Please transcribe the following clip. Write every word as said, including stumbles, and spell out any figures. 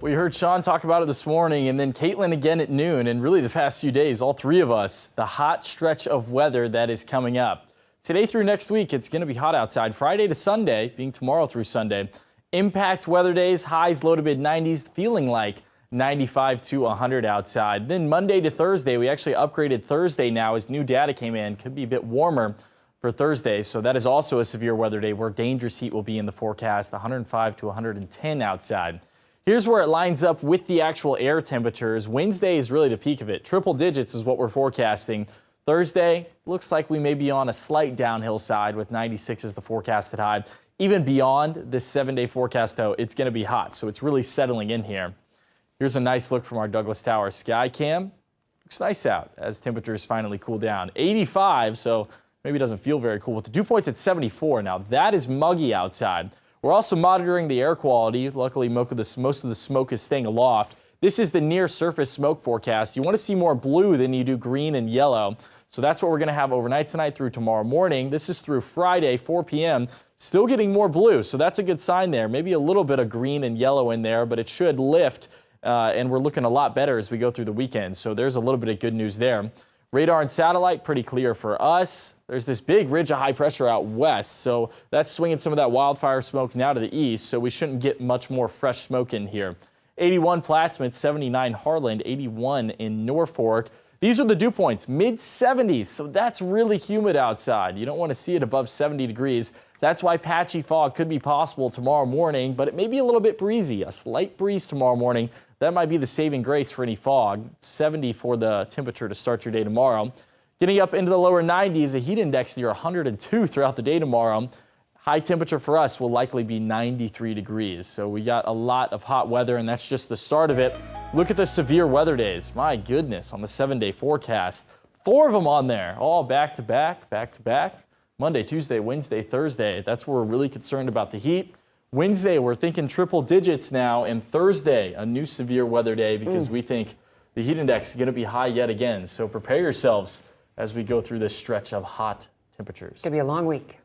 Well, you heard Sean talk about it this morning, and then Caitlin again at noon, and really the past few days, all three of us, the hot stretch of weather that is coming up. Today through next week, it's going to be hot outside, Friday to Sunday, being tomorrow through Sunday. Impact weather days, highs low to mid nineties, feeling like ninety-five to one hundred outside. Then Monday to Thursday, we actually upgraded Thursday now as new data came in, could be a bit warmer for Thursday. So that is also a severe weather day where dangerous heat will be in the forecast, one hundred five to one hundred ten outside. Here's where it lines up with the actual air temperatures. Wednesday is really the peak of it. Triple digits is what we're forecasting. Thursday looks like we may be on a slight downhill side with ninety-six as the forecasted high. Even beyond this seven-day forecast, though, it's going to be hot, so it's really settling in here. Here's a nice look from our Douglas Tower sky cam. Looks nice out as temperatures finally cool down. eighty-five, so maybe it doesn't feel very cool, with the dew point's at seventy-four. Now, that is muggy outside. We're also monitoring the air quality. Luckily, most of, the, most of the smoke is staying aloft. This is the near-surface smoke forecast. You want to see more blue than you do green and yellow. So that's what we're going to have overnight tonight through tomorrow morning. This is through Friday, four p m Still getting more blue, so that's a good sign there. Maybe a little bit of green and yellow in there, but it should lift, uh, and we're looking a lot better as we go through the weekend. So there's a little bit of good news there. Radar and satellite, pretty clear for us. There's this big ridge of high pressure out west, so that's swinging some of that wildfire smoke now to the east, so we shouldn't get much more fresh smoke in here. eighty-one Plattsmouth, seventy-nine Harland, eighty-one in Norfolk. These are the dew points, mid seventies, so that's really humid outside. You don't want to see it above seventy degrees. That's why patchy fog could be possible tomorrow morning, but it may be a little bit breezy, a slight breeze tomorrow morning. That might be the saving grace for any fog. seventy for the temperature to start your day tomorrow. Getting up into the lower nineties, a heat index near one hundred two throughout the day tomorrow. High temperature for us will likely be ninety-three degrees. So we got a lot of hot weather, and that's just the start of it. Look at the severe weather days. My goodness, on the seven-day forecast. Four of them on there, all back to back, back to back. Monday, Tuesday, Wednesday, Thursday. That's where we're really concerned about the heat. Wednesday, we're thinking triple digits now, and Thursday, a new severe weather day because mm. we think the heat index is going to be high yet again. So prepare yourselves as we go through this stretch of hot temperatures. It's going to be a long week.